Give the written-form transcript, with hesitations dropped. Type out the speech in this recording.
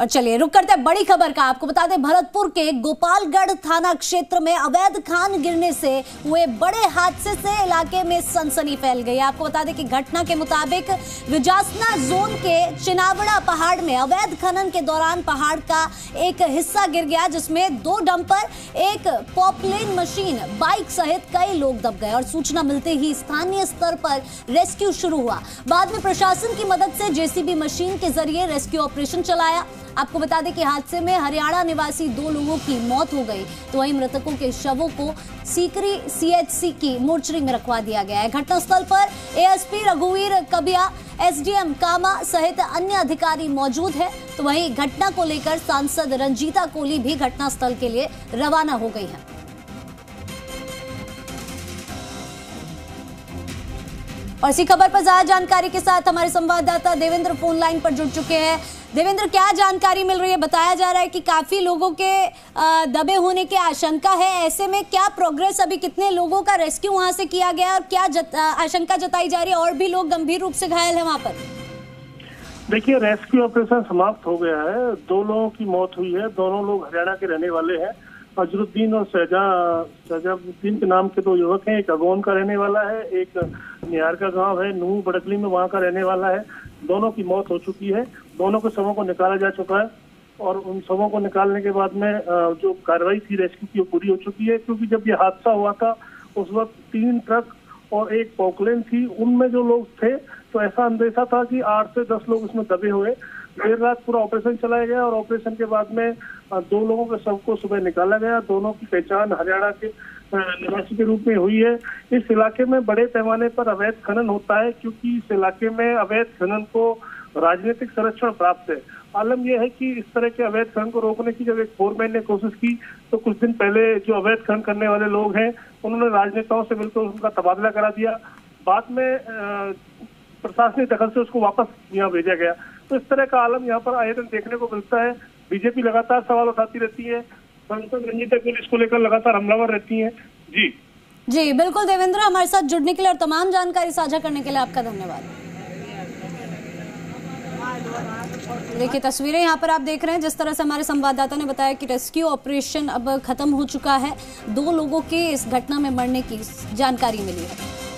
और चलिए रुक करते हैं बड़ी खबर का। आपको बता दें, भरतपुर के गोपालगढ़ थाना क्षेत्र में अवैध खान गिरने से हुए बड़े हादसे से इलाके में सनसनी फैल गई। आपको बता दें कि घटना के मुताबिक विजासना जोन के चिनावड़ा पहाड़ में अवैध खनन के दौरान पहाड़ का एक हिस्सा गिर गया, जिसमें 2 डंपर, एक पॉपलेन मशीन, बाइक सहित कई लोग दब गए और सूचना मिलते ही स्थानीय स्तर पर रेस्क्यू शुरू हुआ। बाद में प्रशासन की मदद से जेसीबी मशीन के जरिए रेस्क्यू ऑपरेशन चलाया। आपको बता दें कि हादसे में हरियाणा निवासी 2 लोगों की मौत हो गई, तो वहीं मृतकों के शवों को सीकरी CHC की मोर्चरी में रखवा दिया गया है। घटनास्थल पर ASP रघुवीर कबिया, SDM कामा सहित अन्य अधिकारी मौजूद हैं, तो वहीं घटना को लेकर सांसद रंजीता कोहली भी घटनास्थल के लिए रवाना हो गई है। और इसी खबर पर ज्यादा जानकारी के साथ हमारे संवाददाता देवेंद्र फोन लाइन पर जुड़ चुके हैं। देवेंद्र, क्या जानकारी मिल रही है? बताया जा रहा है कि काफी लोगों के दबे होने की आशंका है, ऐसे में क्या प्रोग्रेस, अभी कितने लोगों का रेस्क्यू वहां से किया गया और क्या आशंका जताई जा रही है और भी लोग गंभीर रूप से घायल है वहां पर? देखिए, रेस्क्यू ऑपरेशन समाप्त हो गया है, 2 लोगों की मौत हुई है। दोनों लोग हरियाणा के रहने वाले हैं। अजरुद्दीन और शहजाद्दीन के नाम के 2 युवक हैं। एक अगौन का रहने वाला है, एक नियार का गांव है नूह बड़कली में, वहां का रहने वाला है। दोनों की मौत हो चुकी है, दोनों के शवों को निकाला जा चुका है और उन शवों को निकालने के बाद में जो कार्रवाई थी रेस्क्यू की वो पूरी हो चुकी है। क्योंकि जब ये हादसा हुआ था उस वक्त 3 ट्रक और एक पॉकलेन थी, उनमें जो लोग थे तो ऐसा अंदेशा था कि 8 से 10 लोग उसमें दबे हुए। देर रात पूरा ऑपरेशन चलाया गया और ऑपरेशन के बाद में 2 लोगों के शव को सुबह निकाला गया। दोनों की पहचान हरियाणा के निवासी के रूप में हुई है। इस इलाके में बड़े पैमाने पर अवैध खनन होता है, क्योंकि इस इलाके में अवैध खनन को राजनीतिक संरक्षण प्राप्त है। आलम यह है कि इस तरह के अवैध खनन को रोकने की जब एक फोरमैन ने कोशिश की तो कुछ दिन पहले जो अवैध खनन करने वाले लोग हैं उन्होंने राजनेताओं से मिलकर उनका तबादला करा दिया। बाद में प्रशासनिक दखल से उसको वापस यहाँ भेजा गया। तो इस तरह का आलम यहाँ पर आए दिन देखने को मिलता है। बीजेपी लगातार सवाल उठाती रहती है, सांसद रंजीता कोहली इसको लेकर लगातार हमलावर रहती है। जी जी बिल्कुल देवेंद्र, हमारे साथ जुड़ने के लिए और तमाम जानकारी साझा करने के लिए आपका धन्यवाद। देखिए, तस्वीरें यहाँ पर आप देख रहे हैं, जिस तरह से हमारे संवाददाता ने बताया कि रेस्क्यू ऑपरेशन अब खत्म हो चुका है। 2 लोगों के इस घटना में मरने की जानकारी मिली है।